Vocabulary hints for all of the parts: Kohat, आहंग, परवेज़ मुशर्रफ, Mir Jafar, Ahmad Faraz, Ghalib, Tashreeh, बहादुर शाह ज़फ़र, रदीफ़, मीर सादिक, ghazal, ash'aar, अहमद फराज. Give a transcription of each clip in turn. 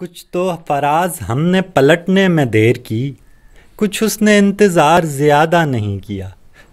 कुछ तो फराज हमने पलटने में देर की, कुछ उसने इंतज़ार ज़्यादा नहीं किया।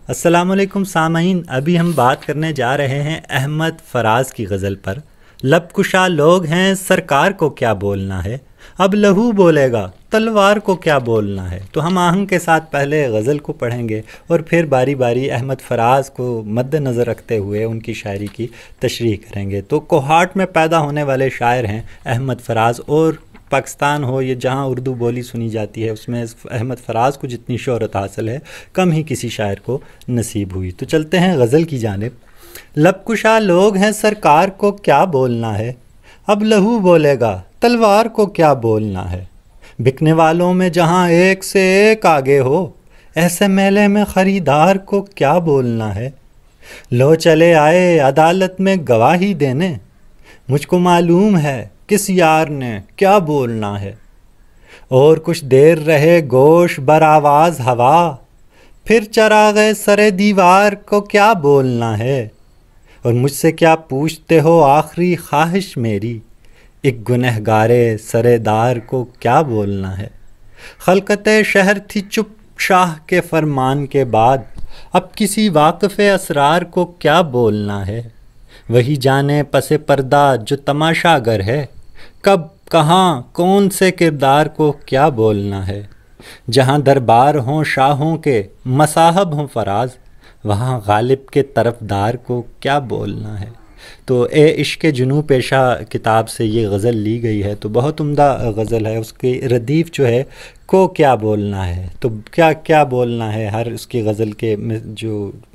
अस्सलामुअलैकुम सामीन, अभी हम बात करने जा रहे हैं अहमद फराज की गज़ल पर। लबकुशा लोग हैं, सरकार को क्या बोलना है, अब लहू बोलेगा तलवार को क्या बोलना है। तो हम आहंग के साथ पहले गज़ल को पढ़ेंगे और फिर बारी बारी अहमद फराज को मद्देनज़र रखते हुए उनकी शायरी की तशरीह करेंगे। तो कोहाट में पैदा होने वाले शायर हैं अहमद फराज, और पाकिस्तान हो ये जहाँ उर्दू बोली सुनी जाती है उसमें अहमद फराज को जितनी शोहरत हासिल है कम ही किसी शायर को नसीब हुई। तो चलते हैं गज़ल की जानिब। लबकुशा लोग हैं, सरकार को क्या बोलना है, अब लहू बोलेगा तलवार को क्या बोलना है। बिकने वालों में जहाँ एक से एक आगे हो, ऐसे मेले में ख़रीदार को क्या बोलना है। लो चले आए अदालत में गवाही देने, मुझको मालूम है किस यार ने क्या बोलना है। और कुछ देर रहे गोश बरावाज़ हवा, फिर चरा गए सरे दीवार को क्या बोलना है। और मुझसे क्या पूछते हो आखिरी ख्वाहिश मेरी, एक गुनहगारे सरेदार को क्या बोलना है। खलकते शहर थी चुप शाह के फरमान के बाद, अब किसी वाक़फ़े असरार को क्या बोलना है। वही जाने पसे पर्दा जो तमाशागर है, कब कहाँ कौन से किरदार को क्या बोलना है। जहाँ दरबार हों शाहों के मसाहब हों फराज, वहाँ गालिब के तरफदार को क्या बोलना है। तो ए इश्क़ जुनू पेशा किताब से ये गज़ल ली गई है। तो बहुत उम्दा गज़ल है, उसकी रदीफ़ जो है को क्या बोलना है। तो क्या क्या बोलना है हर उसकी गज़ल के जो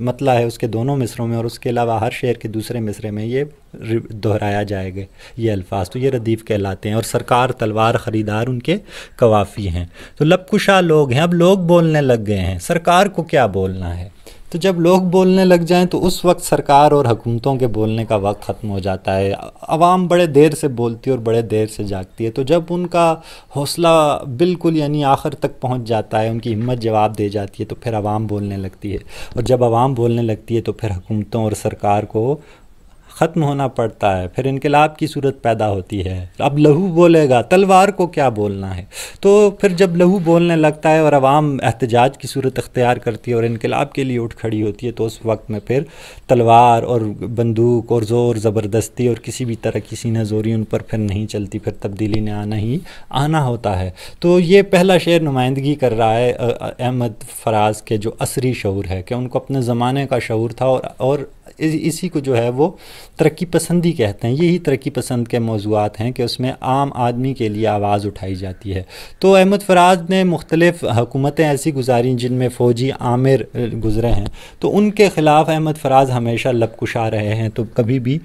मतला है उसके दोनों मिसरों में, और उसके अलावा हर शेर के दूसरे मिसरे में ये दोहराया जाएगा ये अल्फाज, तो ये रदीफ़ कहलाते हैं। और सरकार तलवार ख़रीदार उनके कवाफ़ी हैं। तो लबकुशा लोग हैं, अब लोग बोलने लग गए हैं, सरकार को क्या बोलना है। तो जब लोग बोलने लग जाएं तो उस वक्त सरकार और हुकूमतों के बोलने का वक्त ख़त्म हो जाता है। आवाम बड़े देर से बोलती है और बड़े देर से जागती है। तो जब उनका हौसला बिल्कुल यानी आखिर तक पहुंच जाता है, उनकी हिम्मत जवाब दे जाती है, तो फिर आवाम बोलने लगती है। और जब आवाम बोलने लगती है तो फिर हुकूमतों और सरकार को ख़त्म होना पड़ता है, फिर इनकलाब की सूरत पैदा होती है। अब लहू बोलेगा तलवार को क्या बोलना है। तो फिर जब लहू बोलने लगता है और आवाम एहतजाज की सूरत अख्तियार करती है और इनकलाब के लिए उठ खड़ी होती है, तो उस वक्त में फिर तलवार और बंदूक और ज़ोर ज़बरदस्ती और किसी भी तरह की सीना जोरी उन पर फिर नहीं चलती, फिर तब्दीली ने आना ही आना होता है। तो ये पहला शेर नुमाइंदगी कर रहा है अहमद फराज के जो असरी शऊर है कि उनको अपने ज़माने का शऊर था, और इसी को जो है वो तरक्की पसंदी कहते हैं। यही तरक्की पसंद के मौज़ूआत हैं कि उसमें आम आदमी के लिए आवाज़ उठाई जाती है। तो अहमद फराज ने मुख्तलिफ़ हुकूमतें ऐसी गुजारी जिनमें फ़ौजी आमिर गुज़रे हैं, तो उनके ख़िलाफ़ अहमद फराज हमेशा लबकुशा रहे हैं, तो कभी भी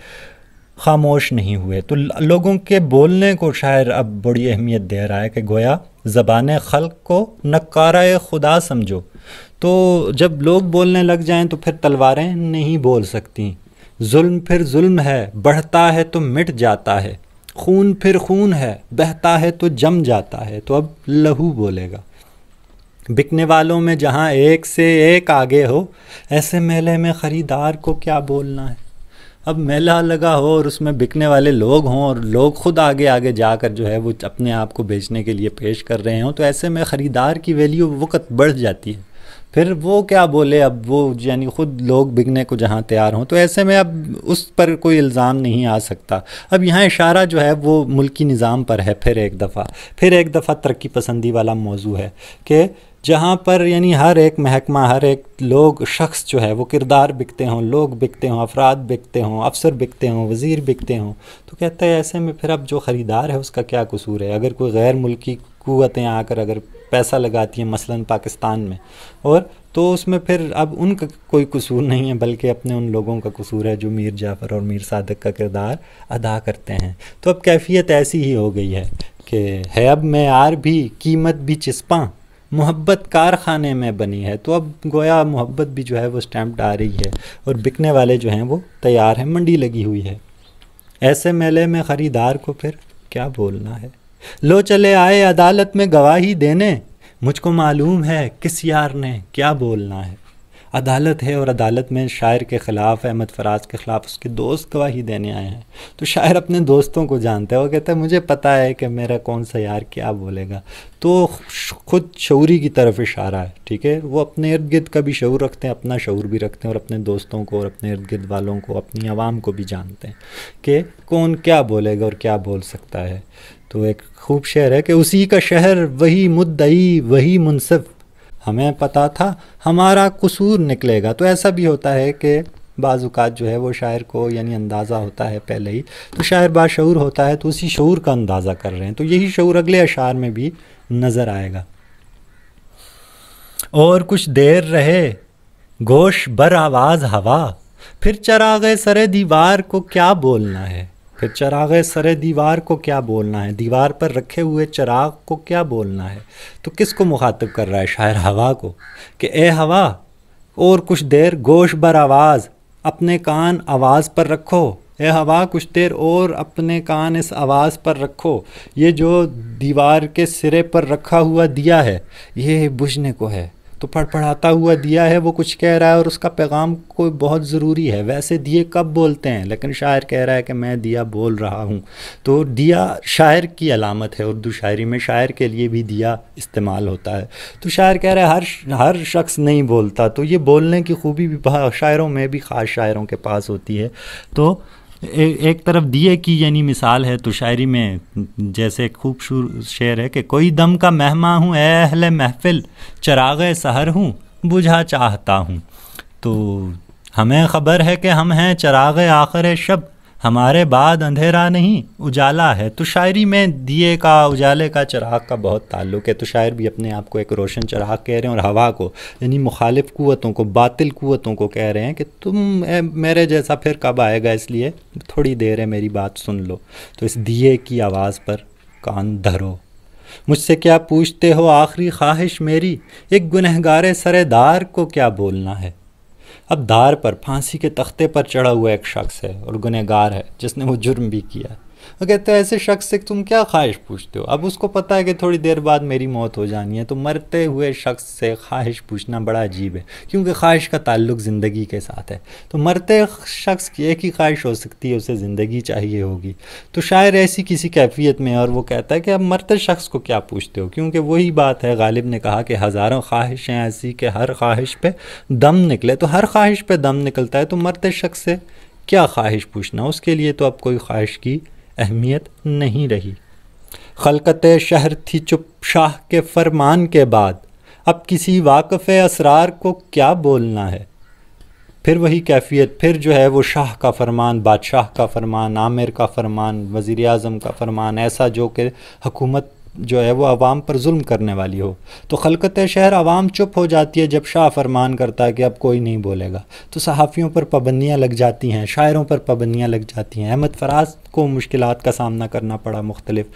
खामोश नहीं हुए। तो लोगों के बोलने को शायर अब बड़ी अहमियत दे रहा है कि गोया ज़बान खल्क को नक्कारा खुदा समझो। तो जब लोग बोलने लग जाएं तो फिर तलवारें नहीं बोल सकती। जुल्म फिर जुल्म है, बढ़ता है तो मिट जाता है, खून फिर खून है, बहता है तो जम जाता है। तो अब लहू बोलेगा। बिकने वालों में जहाँ एक से एक आगे हो, ऐसे मेले में ख़रीदार को क्या बोलना है। अब मेला लगा हो और उसमें बिकने वाले लोग हों और लोग ख़ुद आगे आगे जाकर जो है वो अपने आप को बेचने के लिए पेश कर रहे हों, तो ऐसे में ख़रीदार की वैल्यू वक़्त बढ़ जाती है, फिर वो क्या बोले। अब वो यानी ख़ुद लोग बिकने को जहाँ तैयार हों, तो ऐसे में अब उस पर कोई इल्ज़ाम नहीं आ सकता। अब यहाँ इशारा जो है वो मुल्की निज़ाम पर है। फिर एक दफ़ा तरक्की पसंदी वाला मौजू है कि जहाँ पर यानी हर एक महकमा, हर एक लोग शख्स जो है वो किरदार बिकते हों, लोग बिकते हों, अफराद बिकते हों, अफसर बिकते हों, वज़ीर बिकते हों। तो कहता है ऐसे में फिर अब जो ख़रीदार है उसका क्या कसूर है। अगर कोई गैर मुल्की कुव्वतें आकर अगर पैसा लगाती हैं मसलन पाकिस्तान में, और तो उसमें फिर अब उनका कोई कसूर नहीं है, बल्कि अपने उन लोगों का कसूर है जो मीर जाफ़र और मीर सादिक का किरदार अदा करते हैं। तो अब कैफियत ऐसी ही हो गई है कि है अब मेयार भी कीमत भी चिस्पां, मोहब्बत कारखाने में बनी है। तो अब गोया मोहब्बत भी जो है वो स्टैम्प आ रही है और बिकने वाले जो हैं वो तैयार हैं, मंडी लगी हुई है। ऐसे मेले में ख़रीदार को फिर क्या बोलना है। लो चले आए अदालत में गवाही देने, मुझको मालूम है किस यार ने क्या बोलना है। अदालत है और अदालत में शायर के ख़िलाफ़, अहमद फ़राज़ के ख़िलाफ़ उसके दोस्त गवाही देने आए हैं। तो शायर अपने दोस्तों को जानता है, वो कहता है मुझे पता है कि मेरा कौन सा यार क्या बोलेगा। तो ख़ुद शऊरी की तरफ इशारा है, ठीक है। वो अपने इर्द गिर्द का भी शऊर रखते हैं, अपना शऊर भी रखते हैं और अपने दोस्तों को और अपने इर्द गिर्द वालों को, अपनी आवाम को भी जानते हैं कि कौन क्या बोलेगा और क्या बोल सकता है। तो एक खूब शहर है कि उसी का शहर वही मुद्दई वही मुनसिफ, हमें पता था हमारा कसूर निकलेगा। तो ऐसा भी होता है कि बाज़ औक़ात जो है वो शायर को यानी अंदाज़ा होता है पहले ही, तो शायर बाशऊर होता है, तो उसी शऊर का अंदाज़ा कर रहे हैं। तो यही शऊर अगले अशार में भी नज़र आएगा। और कुछ देर रहे गोश बर आवाज़ हवा, फिर चराग़े सरे दीवार को क्या बोलना है। फिर चराग़े सरे दीवार को क्या बोलना है, दीवार पर रखे हुए चराग को क्या बोलना है। तो किसको मुखातब कर रहा है शायर, हवा को, कि ए हवा और कुछ देर गोश बर आवाज़, अपने कान आवाज़ पर रखो। ए हवा कुछ देर और अपने कान इस आवाज़ पर रखो, ये जो दीवार के सिरे पर रखा हुआ दिया है ये बुझने को है। तो फड़फड़ाता हुआ दिया है, वो कुछ कह रहा है और उसका पैगाम कोई बहुत ज़रूरी है। वैसे दिए कब बोलते हैं, लेकिन शायर कह रहा है कि मैं दिया बोल रहा हूँ। तो दिया शायर की अलामत है, उर्दू शायरी में शायर के लिए भी दिया इस्तेमाल होता है। तो शायर कह रहा है हर शख्स नहीं बोलता, तो ये बोलने की खूबी भी शायरों में भी ख़ास शायरों के पास होती है। तो एक तरफ दिए की यानी मिसाल है। तो शायरी में जैसे खूब शेर है कि कोई दम का मेहमा हूँ ए अहले महफिल, चराग़े सहर हूँ बुझा चाहता हूँ। तो हमें ख़बर है कि हम हैं चराग़े आखिर शब, हमारे बाद अंधेरा नहीं उजाला है। तो शायरी में दिए का, उजाले का, चराग का बहुत ताल्लुक़ है। तो शायर भी अपने आप को एक रोशन चराग कह रहे हैं और हवा को यानी मुखालिफ क़ुव्वतों को, बातिल क़ुव्वतों को कह रहे हैं कि तुम मेरे जैसा फिर कब आएगा, इसलिए थोड़ी देर है मेरी बात सुन लो। तो इस दिए की आवाज़ पर कान धरो। मुझसे क्या पूछते हो आखिरी ख्वाहिश मेरी, एक गुनहगारे सरेदार को क्या बोलना है। अब दार पर, फांसी के तख्ते पर चढ़ा हुआ एक शख्स है और गुनहगार है जिसने वो जुर्म भी किया। वो कहते हैं ऐसे शख्स से तुम क्या ख्वाहिश पूछते हो। अब उसको पता है कि थोड़ी देर बाद मेरी मौत हो जानी है। तो मरते हुए शख्स से ख्वाहिश पूछना बड़ा अजीब है, क्योंकि ख्वाहिश का ताल्लुक ज़िंदगी के साथ है। तो मरते शख्स की एक ही ख्वाहिश हो सकती है, उसे ज़िंदगी चाहिए होगी। तो शायर ऐसी किसी कैफियत में है और वो कहता है कि अब मरते शख्स को क्या पूछते हो, क्योंकि वही बात है गालिब ने कहा कि हज़ारों ख्वाहिशें ऐसी कि हर ख्वाहिश पे दम निकले। तो हर ख्वाहिश पे दम निकलता है, तो मरते शख्स से क्या ख्वाहिश पूछना, उसके लिए तो अब कोई ख्वाहिश की अहमियत नहीं रही। खलकते शहर थी चुप शाह के फरमान के बाद, अब किसी वाक़फ़े असरार को क्या बोलना है। फिर वही कैफियत, फिर जो है वो शाह का फरमान, बादशाह का फरमान, आमिर का फरमान, वज़ीर आज़म का फरमान, ऐसा जो कि हुकूमत जो है वो आवाम पर जुल्म करने वाली हो। तो खलकत शहर आवाम चुप हो जाती है जब शाह फरमान करता है कि अब कोई नहीं बोलेगा। तो सहाफ़ियों पर पाबंदियाँ लग जाती हैं, शायरों पर पाबंदियाँ लग जाती हैं। अहमद फ़राज़ को मुश्किलात का सामना करना पड़ा मुख्तलिफ़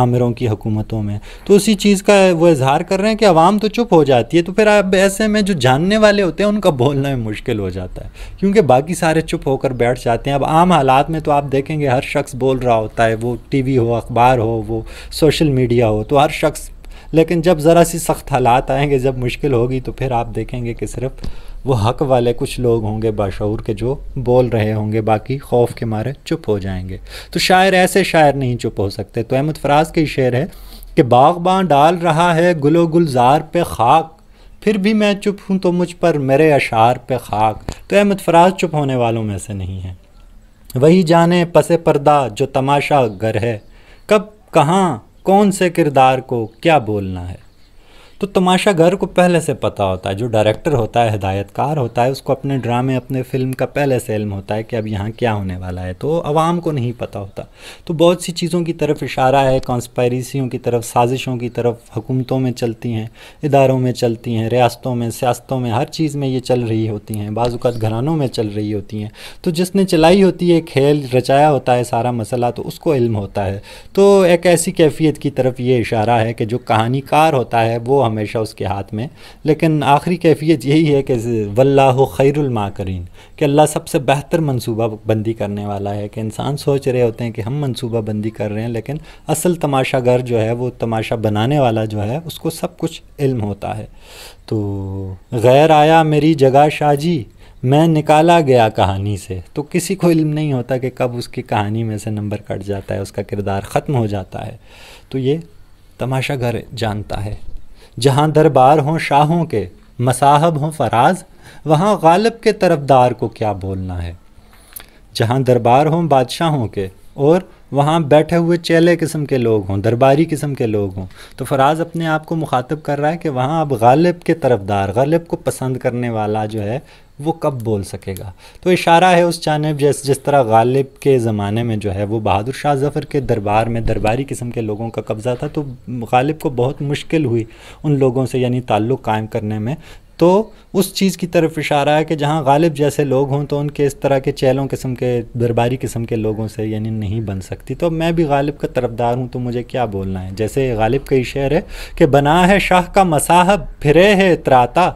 आमिरों की हुकूमतों में। तो उसी चीज़ का वो इजहार कर रहे हैं कि आवाम तो चुप हो जाती है, तो फिर अब ऐसे में जो जानने वाले होते हैं उनका बोलना भी मुश्किल हो जाता है, क्योंकि बाकी सारे चुप होकर बैठ जाते हैं। अब आम हालात में तो आप देखेंगे हर शख्स बोल रहा होता है, वो टीवी हो, अखबार हो, वो सोशल मीडिया हो, तो हर शख्स। लेकिन जब ज़रा सी सख्त हालात आएंगे, जब मुश्किल होगी, तो फिर आप देखेंगे कि सिर्फ वो हक वाले कुछ लोग होंगे बाशऊर के जो बोल रहे होंगे, बाकी खौफ के मारे चुप हो जाएंगे। तो शायर, ऐसे शायर नहीं चुप हो सकते। तो अहमद फ़राज़ के शेर है कि बाग़बान डाल रहा है गुलो गुलजार पे खाक, फिर भी मैं चुप हूँ तो मुझ पर मेरे अशार पे खाक। तो अहमद फ़राज़ चुप होने वालों में से नहीं है। वही जाने पसे पर्दा जो तमाशा गर है, कब कहाँ कौन से किरदार को क्या बोलना है। तो तमाशागर को पहले से पता होता है, जो डायरेक्टर होता है, हिदायतकार होता है, उसको अपने ड्रामे, अपने फ़िल्म का पहले से इल्म होता है कि अब यहाँ क्या होने वाला है। तो आवाम को नहीं पता होता। तो बहुत सी चीज़ों की तरफ इशारा है, कॉन्स्पायरेसियों की तरफ, साजिशों की तरफ। हुकूमतों में चलती हैं, इदारों में चलती हैं, रियासतों में, सियासतों में, हर चीज़ में ये चल रही होती हैं। बाज़ औक़ात घरानों में चल रही होती हैं। तो जिसने चलाई होती है, खेल रचाया होता है सारा मसला, तो उसको इल्म होता है। तो एक ऐसी कैफियत की तरफ ये इशारा है कि जो कहानीकार होता है वो हमेशा उसके हाथ में। लेकिन आखिरी कैफियत यही है कि वल्लाहु खैरुल माकिरीन, कि अल्लाह सबसे बेहतर मनसूबा बंदी करने वाला है। कि इंसान सोच रहे होते हैं कि हम मनसूबा बंदी कर रहे हैं, लेकिन असल तमाशागर जो है वो तमाशा बनाने वाला जो है उसको सब कुछ इल्म होता है। तो गैर आया मेरी जगह शाहजी, मैं निकाला गया कहानी से। तो किसी को इल्म नहीं होता कि कब उसकी कहानी में से नंबर कट जाता है, उसका किरदार ख़त्म हो जाता है। तो ये तमाशागर जानता है। जहाँ दरबार हों शाहों के, मसाहब हों फराज, वहाँ गालिब के तरफदार को क्या बोलना है। जहाँ दरबार हों बादशाहों के और वहाँ बैठे हुए चेले किस्म के लोग हों, दरबारी किस्म के लोग हों। तो फराज अपने आप को मुखातब कर रहा है कि वहाँ अब गालिब के तरफदार, गालिब को पसंद करने वाला जो है वो कब बोल सकेगा। तो इशारा है उस जानिब जिस तरह गालिब के ज़माने में जो है वो बहादुर शाह ज़फ़र के दरबार में दरबारी किस्म के लोगों का कब्ज़ा था, तो गालिब को बहुत मुश्किल हुई उन लोगों से यानी ताल्लुक़ कायम करने में। तो उस चीज़ की तरफ इशारा है कि जहाँ गालिब जैसे लोग हों तो उनके इस तरह के चैलों किस्म के, दरबारी किस्म के लोगों से यानी नहीं बन सकती। तो मैं भी गालिब का तरफदार हूँ तो मुझे क्या बोलना है। जैसे गालिब का ही शेर है कि बना है शाह का मसाहब, फिरे है इतराता,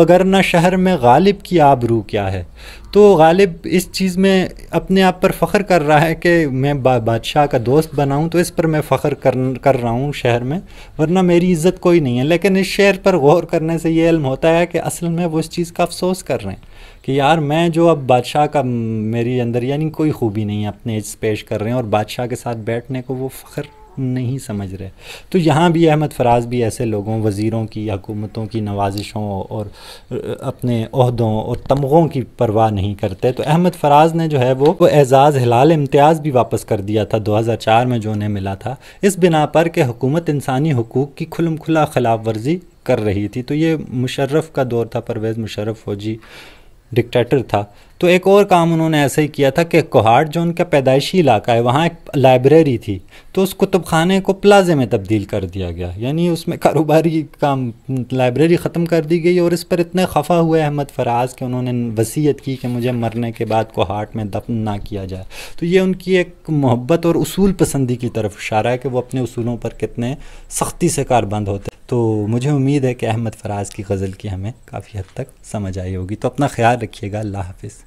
वगरना शहर में गालिब की आबरू क्या है। तो गालिब इस चीज़ में अपने आप पर फ़ख्र कर रहा है कि मैं बादशाह का दोस्त बनाऊँ तो इस पर मैं फ़ख्र कर रहा हूँ शहर में, वरना मेरी इज़्ज़त कोई नहीं है। लेकिन इस शेर पर गौर करने से ये इल्म होता है कि असल में वो इस चीज़ का अफसोस कर रहे हैं कि यार मैं जो अब बादशाह का, मेरी अंदर यानी कोई खूबी नहीं है, अपने इस पेश कर रहे हैं और बादशाह के साथ बैठने को वो फ़ख्र नहीं समझ रहे। तो यहाँ भी अहमद फराज भी ऐसे लोगों, वज़ीरों की, हुकूमतों की नवाजिशों और अपने अहदों और तमग़ों की परवाह नहीं करते। तो अहमद फराज ने जो है वो एज़ाज़ हिलाल इम्तियाज़ भी वापस कर दिया था 2004 में जो उन्हें मिला था, इस बिना पर कि हुकूमत इंसानी हकूक़ की खुलम खुला खिलाफ वर्जी कर रही थी। तो ये मुशर्रफ का दौर था, परवेज़ मुशर्रफ फौजी डिक्टेटर था। तो एक और काम उन्होंने ऐसे ही किया था कि कोहाट जो उनका पैदाइशी इलाका है वहाँ एक लाइब्रेरी थी, तो उस कुतुब खाने को प्लाजे में तब्दील कर दिया गया, यानी उसमें कारोबारी काम, लाइब्रेरी ख़त्म कर दी गई। और इस पर इतने खफा हुए अहमद फराज कि उन्होंने वसीयत की कि मुझे मरने के बाद कोहाट में दफन ना किया जाए। तो ये उनकी एक मोहब्बत और उसूल पसंदी की तरफ इशारा है कि वो अपने उसूलों पर कितने सख्ती से कारबंद होते। तो मुझे उम्मीद है कि अहमद फराज की गज़ल की हमें काफ़ी हद तक समझ आई होगी। तो अपना ख्याल रखिएगा। अल्लाह हाफिज़।